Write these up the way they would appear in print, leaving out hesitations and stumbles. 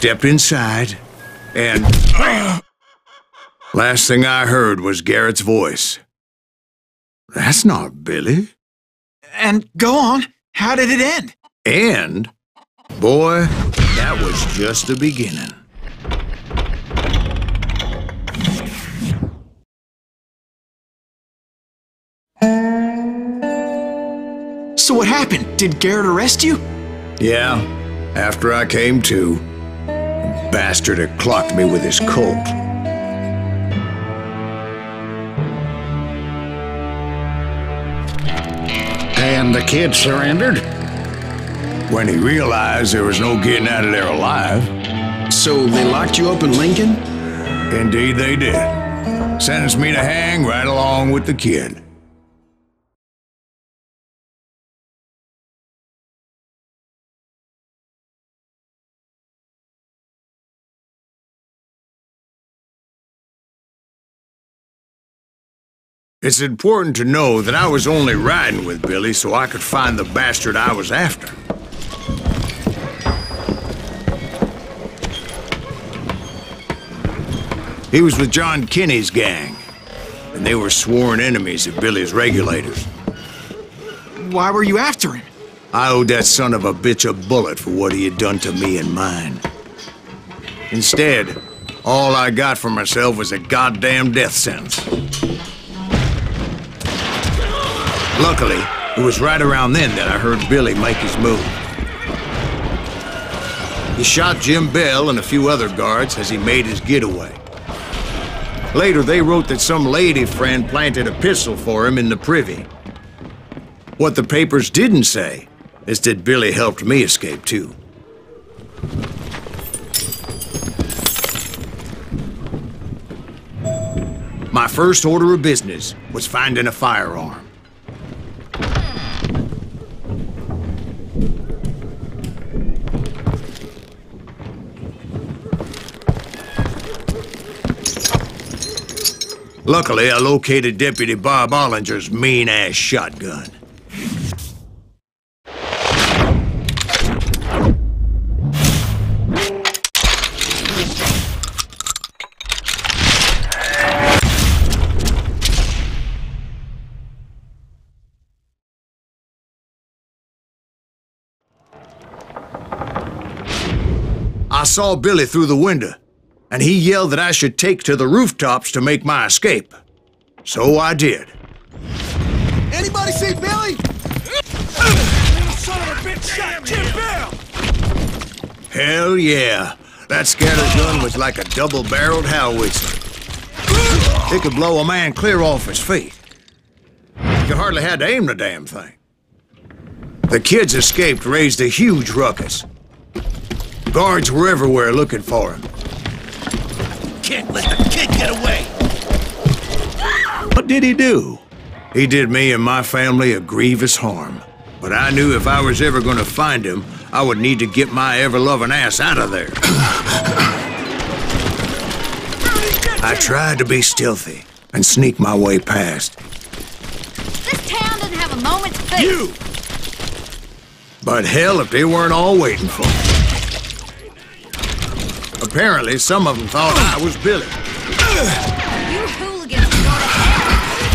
stepped inside, and... last thing I heard was Garrett's voice. That's not Billy. And go on. How did it end? End? Boy, that was just the beginning. So what happened? Did Garrett arrest you? Yeah, after I came to. The bastard had clocked me with his Colt. And the kid surrendered? When he realized there was no getting out of there alive. So they locked you up in Lincoln? Indeed they did. Sentenced me to hang right along with the kid. It's important to know that I was only riding with Billy so I could find the bastard I was after. He was with John Kinney's gang, and they were sworn enemies of Billy's regulators. Why were you after him? I owed that son of a bitch a bullet for what he had done to me and mine. Instead, all I got for myself was a goddamn death sentence. Luckily, it was right around then that I heard Billy make his move. He shot Jim Bell and a few other guards as he made his getaway. Later, they wrote that some lady friend planted a pistol for him in the privy. What the papers didn't say is that Billy helped me escape, too. My first order of business was finding a firearm. Luckily, I located Deputy Bob Ollinger's mean-ass shotgun. I saw Billy through the window, and he yelled that I should take to the rooftops to make my escape. So I did. Anybody see Billy? Son of a bitch shot Jim Bell! Hell yeah. That scatter gun was like a double-barreled howitzer. It could blow a man clear off his feet. You hardly had to aim the damn thing. The kids escaped raised a huge ruckus. Guards were everywhere looking for him. Can't let the kid get away! What did he do? He did me and my family a grievous harm. But I knew if I was ever gonna find him, I would need to get my ever-loving ass out of there. I tried to be stealthy and sneak my way past. This town doesn't have a moment's peace. You! But hell, if they weren't all waiting for me. Apparently, some of them thought I was Billy. You hooligans go to hell!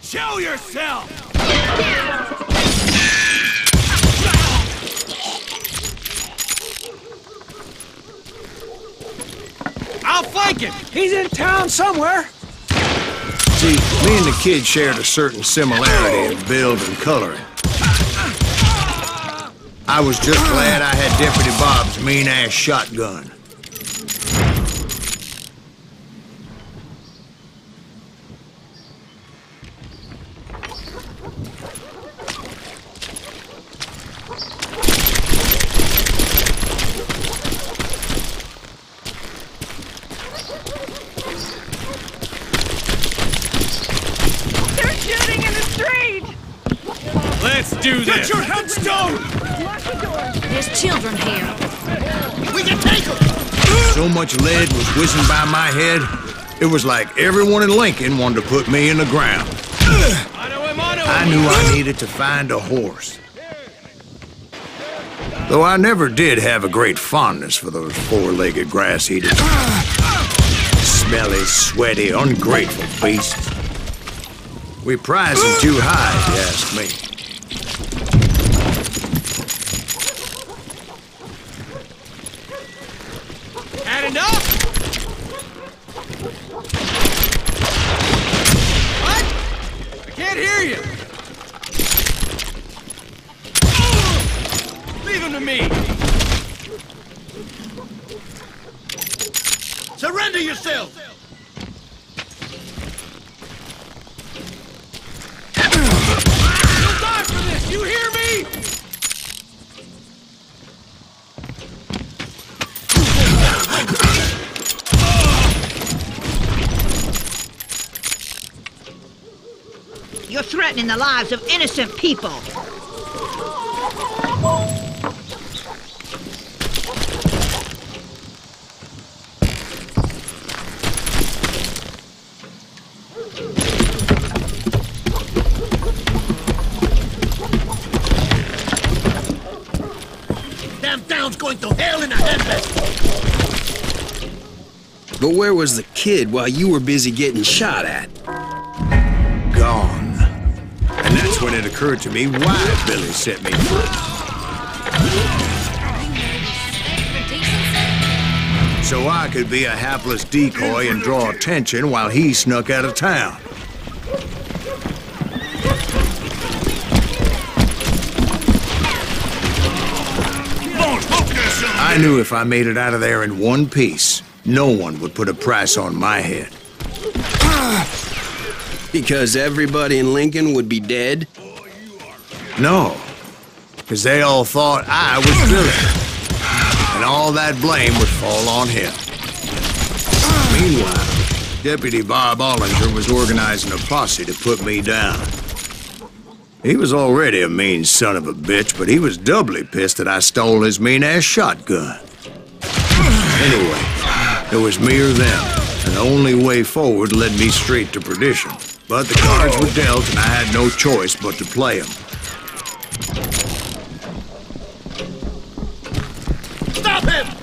Show yourself! I'll flank him! He's in town somewhere! See, me and the kid shared a certain similarity in build and coloring. I was just glad I had Deputy Bob's mean-ass shotgun. Do this. Get your head stone! Lock the door. There's children here. We can take them! So much lead was whizzing by my head, It was like everyone in Lincoln wanted to put me in the ground. I knew I needed to find a horse. Though I never did have a great fondness for those four-legged grass eaters. Smelly, sweaty, ungrateful beasts. We prized them too high, if you ask me. In the lives of innocent people. Damn town's going to hell in a handbasket. But where was the kid while you were busy getting shot at? Gone. And that's when it occurred to me why Billy set me free. So I could be a hapless decoy and draw attention while he snuck out of town. I knew if I made it out of there in one piece, no one would put a price on my head. Because everybody in Lincoln would be dead? No, because they all thought I was Billy, and all that blame would fall on him. Meanwhile, Deputy Bob Ollinger was organizing a posse to put me down. He was already a mean son of a bitch, but he was doubly pissed that I stole his mean-ass shotgun. Anyway, it was me or them, and the only way forward led me straight to perdition. But the cards were dealt, and I had no choice but to play them. Stop him!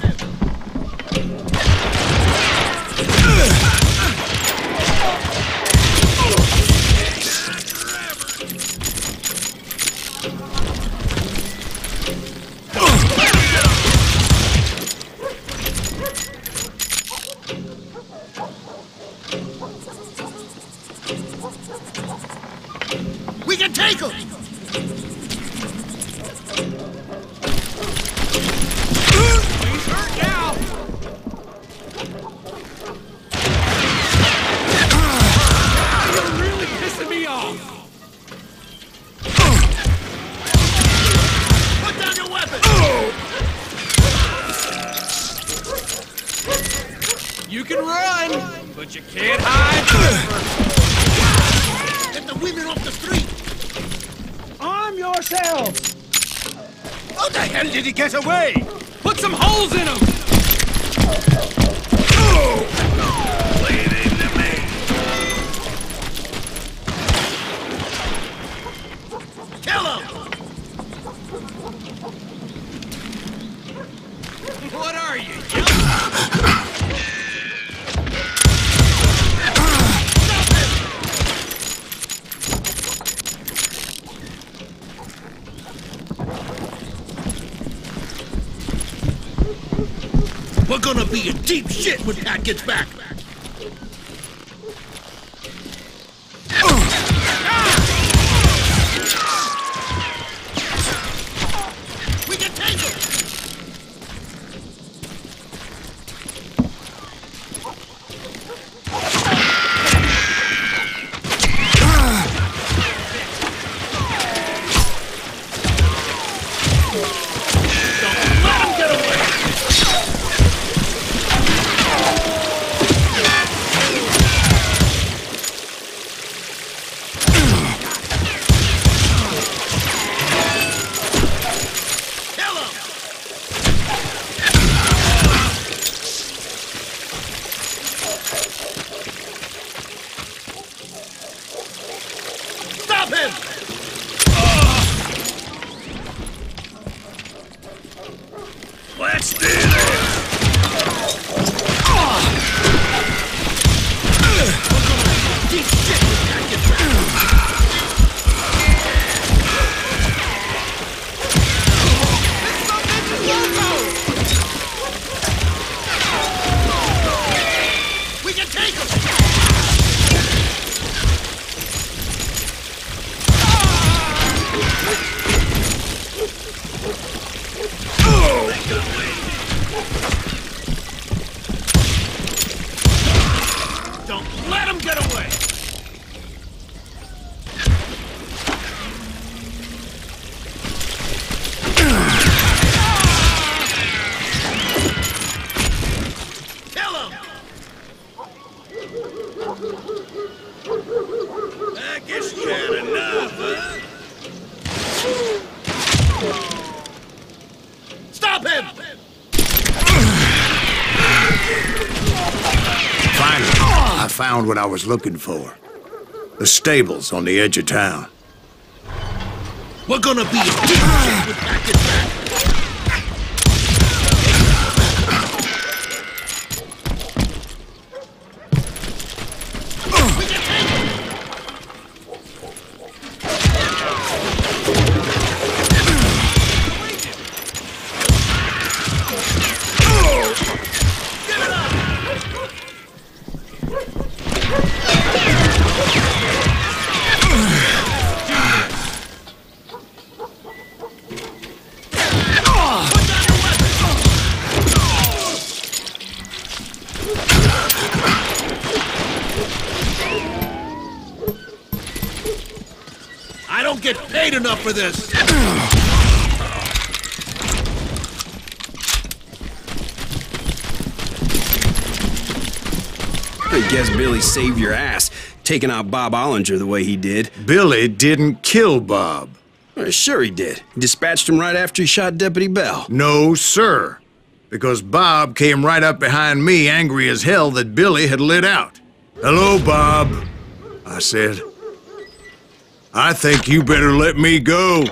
Deep shit when Pat gets back. We can take it. Don't let him get away. Let's do this! What I was looking for. The stables on the edge of town. We're gonna be a team with back and back. Enough for this. I guess Billy saved your ass, taking out Bob Ollinger the way he did. Billy didn't kill Bob. Sure he did. He dispatched him right after he shot Deputy Bell. No, sir. Because Bob came right up behind me, angry as hell that Billy had lit out. "Hello, Bob," I said. "I think you better let me go."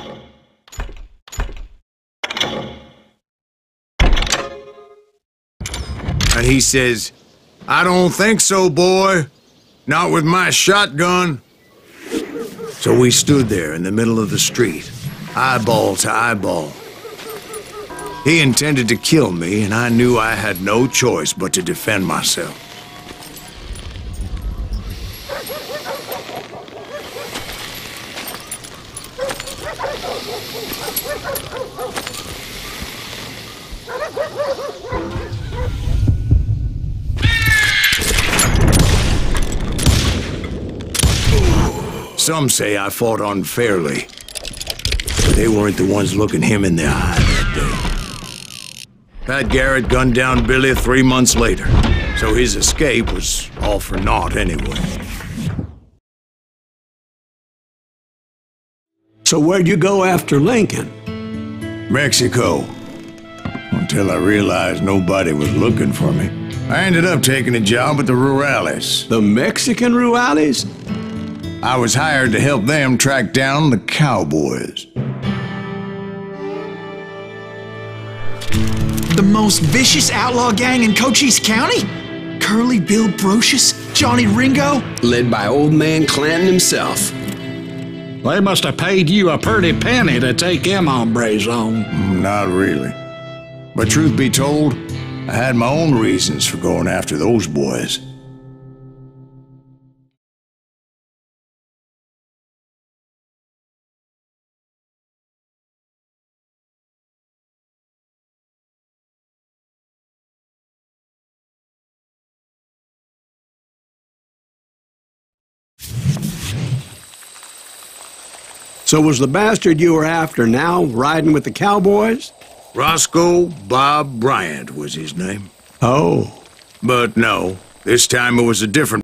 And he says, "I don't think so, boy. Not with my shotgun." So we stood there in the middle of the street, eyeball to eyeball. He intended to kill me, and I knew I had no choice but to defend myself. Some say I fought unfairly. They weren't the ones looking him in the eye that day. Pat Garrett gunned down Billy 3 months later, so his escape was all for naught anyway. So where'd you go after Lincoln? Mexico. Until I realized nobody was looking for me. I ended up taking a job at the Rurales. The Mexican Rurales? I was hired to help them track down the cowboys. The most vicious outlaw gang in Cochise County? Curly Bill Brocius? Johnny Ringo? Led by old man Clanton himself. They must have paid you a pretty penny to take them hombres on. Not really. But truth be told, I had my own reasons for going after those boys. So was the bastard you were after now riding with the cowboys? Roscoe Bob Bryant was his name. Oh. But no, this time it was a different